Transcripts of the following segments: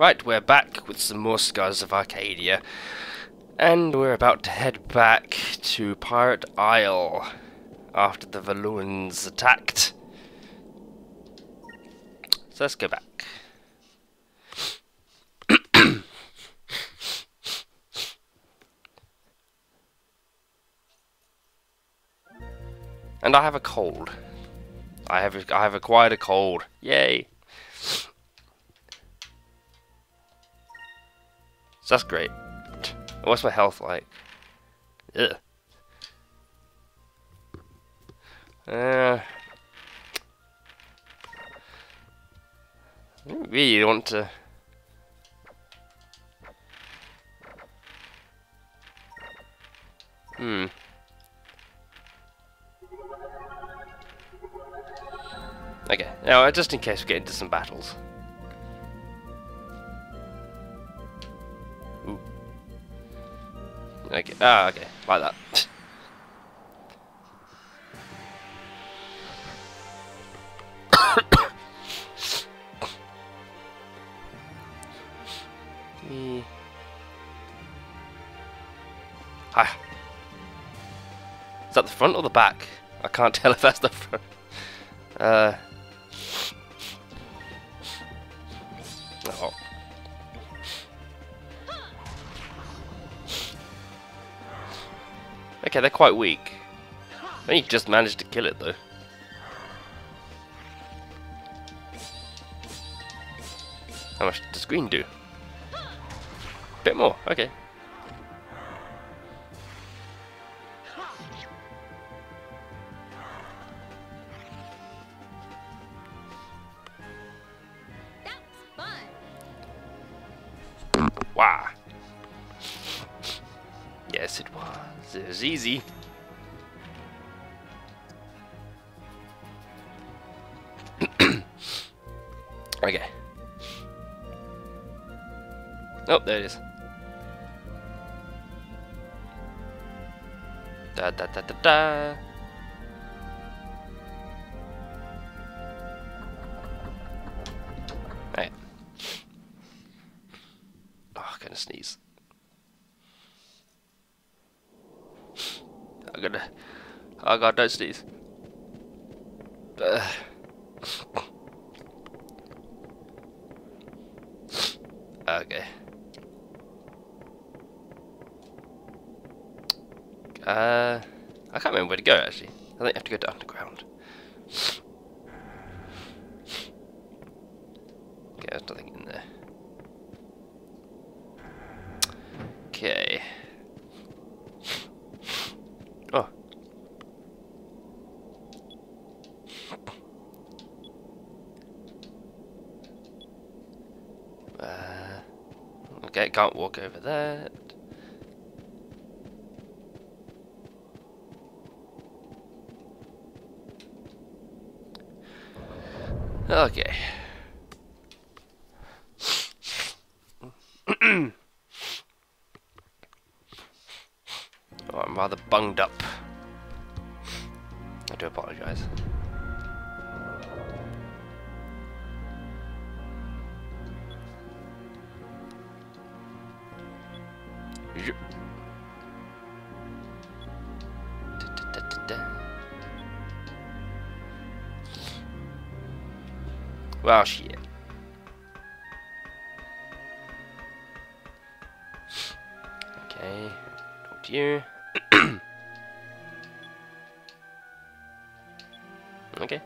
Right, we're back with some more Skies of Arcadia, and we're about to head back to Pirate Isle after the Valuans attacked. So let's go back. And I have a cold. I have acquired a cold. Yay! So that's great. What's my health like? Ugh. I don't really want to. Okay, now just in case we get into some battles. Ooh. Okay, okay, like that. Ah. Is that the front or the back? I can't tell if that's the front. Oh. Okay, they're quite weak. I only just managed to kill it though. How much does green do? A bit more, okay. Wow. Yes, it was. It was easy. Okay. Oh, there it is. Da da da da da. Right. Oh, I'm gonna sneeze. Oh god, don't sneeze. Okay. I can't remember where to go actually. I think I have to go to underground. Okay, there's nothing in there. Okay. Oh. Okay, can't walk over that. Okay. Oh, I'm rather bunged up. I do apologize. Well, shit. Okay, talk to you. Okay.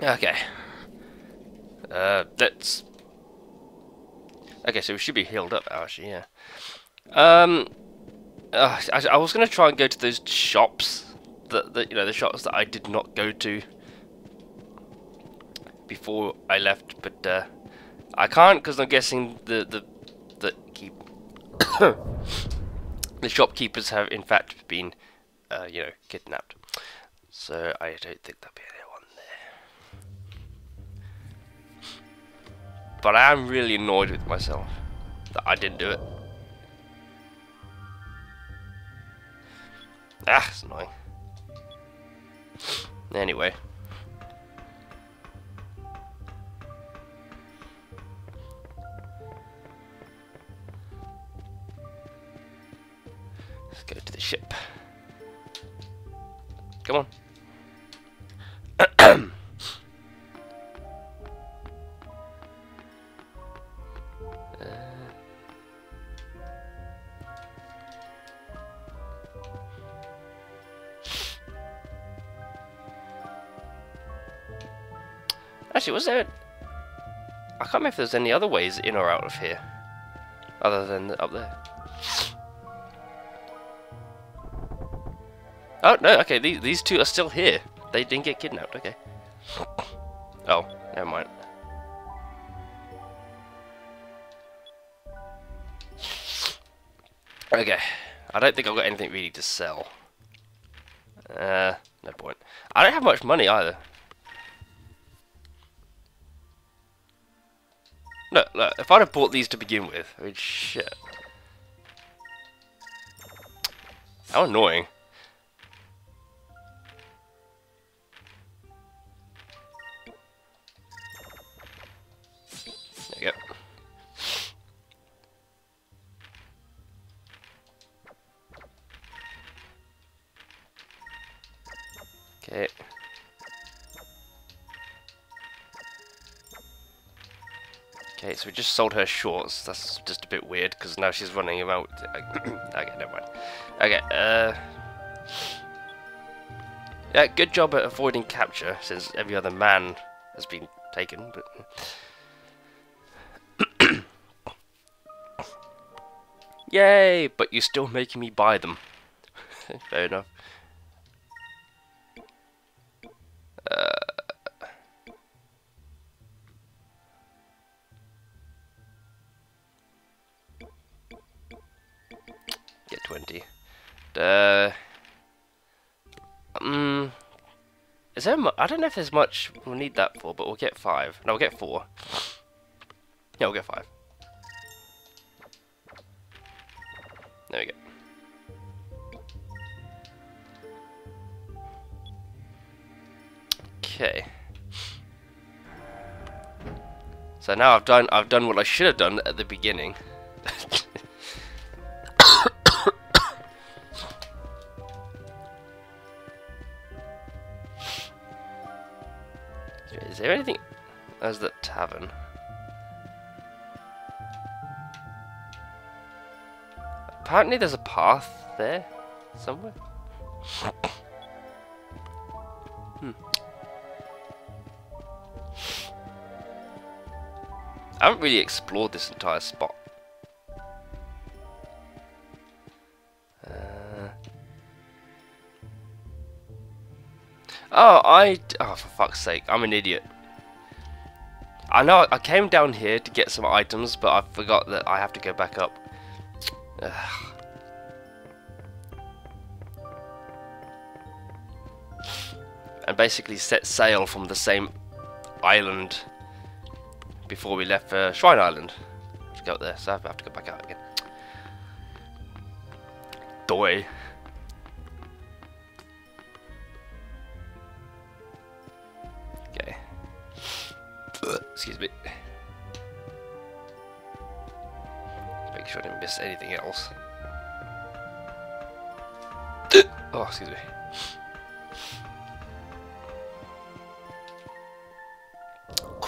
Okay. That's... Okay, so we should be healed up, actually, yeah. I was going to try and go to those shops. You know, the shops that I did not go to before I left, but I can't because I'm guessing the shopkeepers have, in fact, been, you know, kidnapped. So I don't think that'll be it. But I am really annoyed with myself that I didn't do it. Ah, it's annoying. Anyway. Let's go to the ship. Come on. Actually, was there... I can't remember if there's any other ways in or out of here. Other than up there. Oh, no, okay, these two are still here. They didn't get kidnapped, okay. Oh, never mind. Okay, I don't think I've got anything really to sell. No point. I don't have much money either. Look, look, if I'd have bought these to begin with, I mean, shit. How annoying. There you go. Okay. Okay, so we just sold her shorts. That's just a bit weird because now she's running about. Okay, never mind. Okay, yeah, good job at avoiding capture since every other man has been taken. But yay! But you're still making me buy them. Fair enough. Get 20. Is there? I don't know if there's much we'll need that for, but we'll get 5. No, we'll get 4. Yeah, we'll get 5. There we go. Okay. So now I've done what I should have done at the beginning. Is there anything? There's the tavern. Apparently there's a path there somewhere. I haven't really explored this entire spot. Oh, for fuck's sake, I'm an idiot. I know I came down here to get some items, but I forgot that I have to go back up. Ugh. And basically set sail from the same island before we left for Shrine Island. Let's go up there, so I have to go back out again. Doi. Okay. Excuse me. Make sure I didn't miss anything else. Oh, excuse me.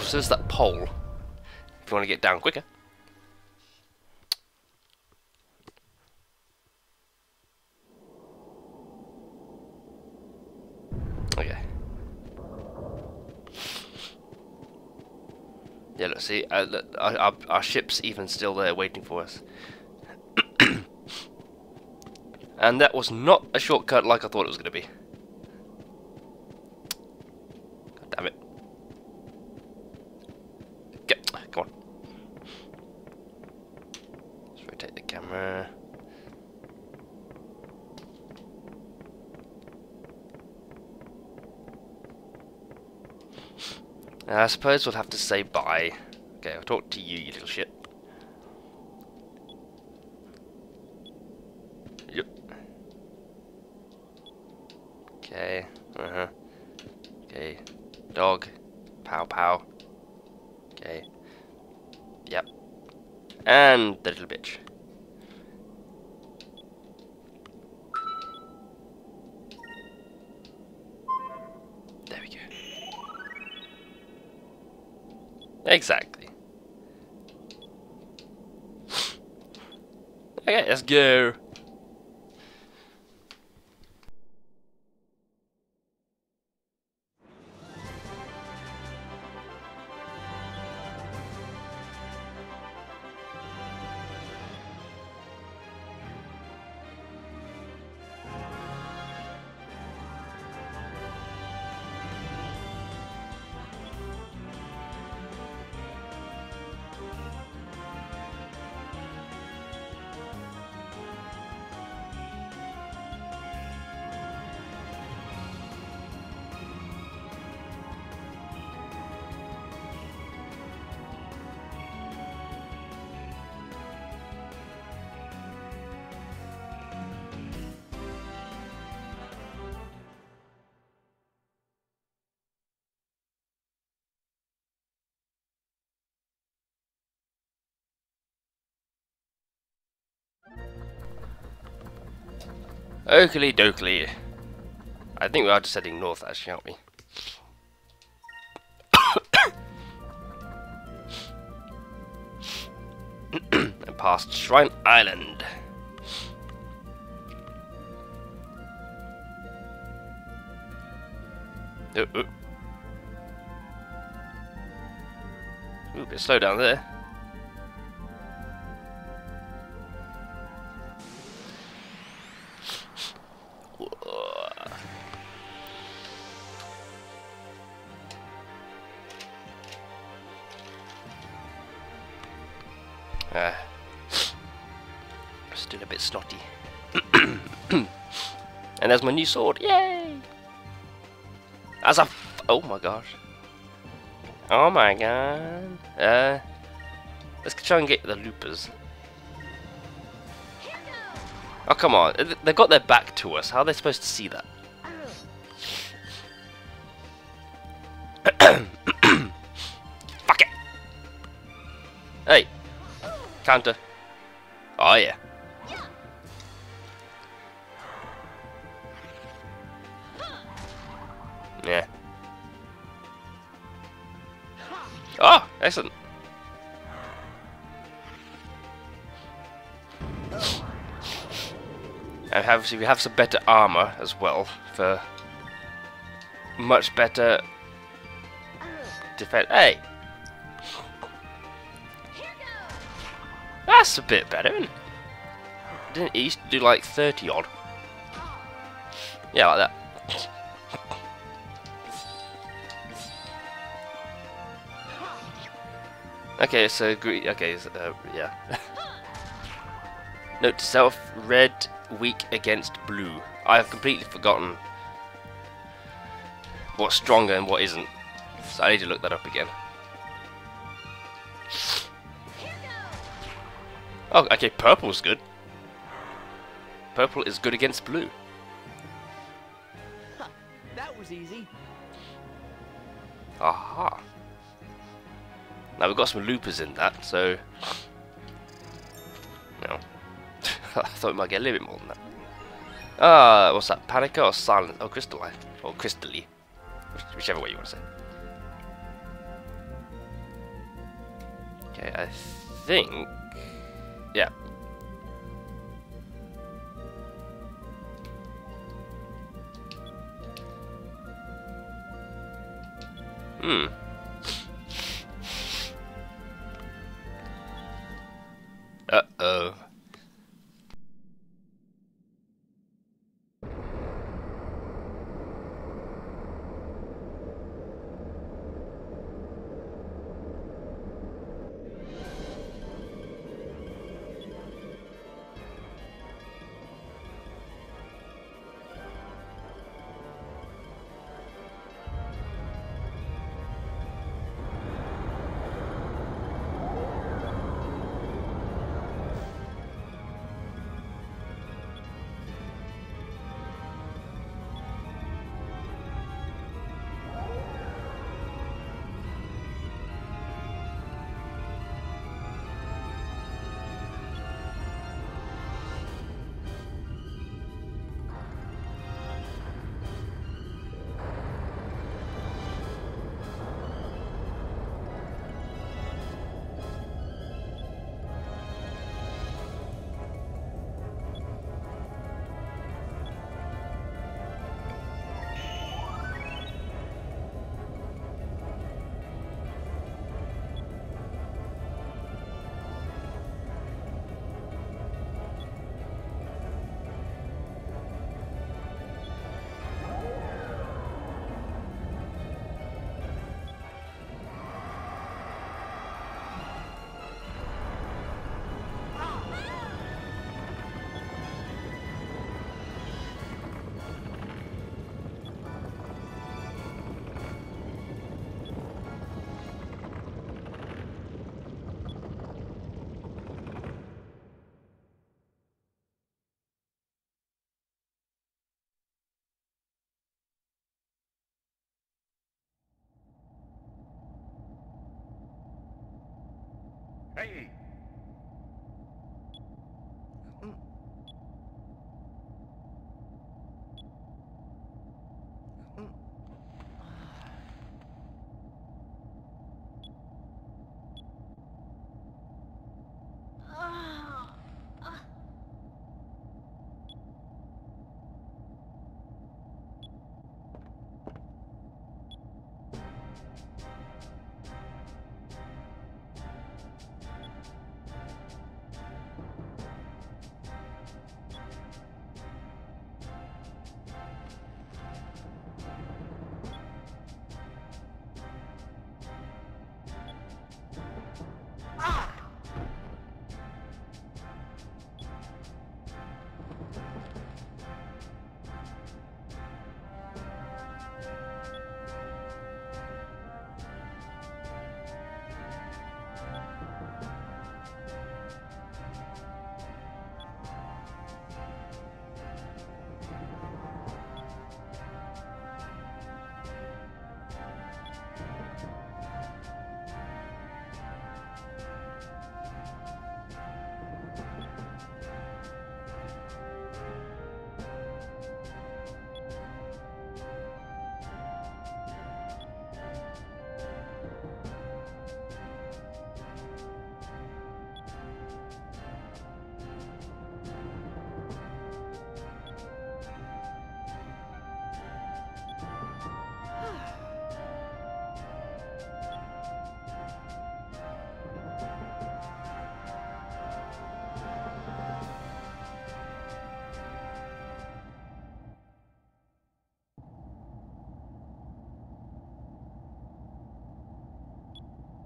So there's that pole, if you want to get down quicker. Okay. Yeah, look, see, our ship's even still there waiting for us. And that was not a shortcut like I thought it was going to be. God damn it. Come on. Let's rotate the camera. I suppose we'll have to say bye. Okay, I'll talk to you, you little shit. Yep. Okay. Uh-huh. Okay. Dog. Pow pow. Okay. Yep. And the little bitch. There we go. Exactly. Okay, let's go. Oakley dokley. I think we are just heading north, actually, aren't we? And past Shrine Island. Ooh, bit slow down there. Still a bit snotty. And there's my new sword. Yay! As a f oh my gosh. Oh my god. Let's try and get the loopers. Oh come on. They've got their back to us. How are they supposed to see that? Fuck it. Hey. Counter. Oh yeah. Yeah. Oh, excellent. And obviously we have some better armor as well for much better defense. Hey, that's a bit better, isn't it? Didn't he used to do like 30 odd? Yeah, like that. Okay, so yeah. Note to self, red weak against blue. I have completely forgotten what's stronger and what isn't. So I need to look that up again. Oh, okay, purple's good. Purple is good against blue. Huh, that was easy. Aha. Now we've got some loopers in that, so... No. I thought we might get a little bit more than that. Ah, what's that? Panica or silence? Oh, crystalline. Or crystally. Whichever way you want to say. Okay, I think... Yeah. Hmm. Uh-oh. Hey!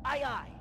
Aye, aye.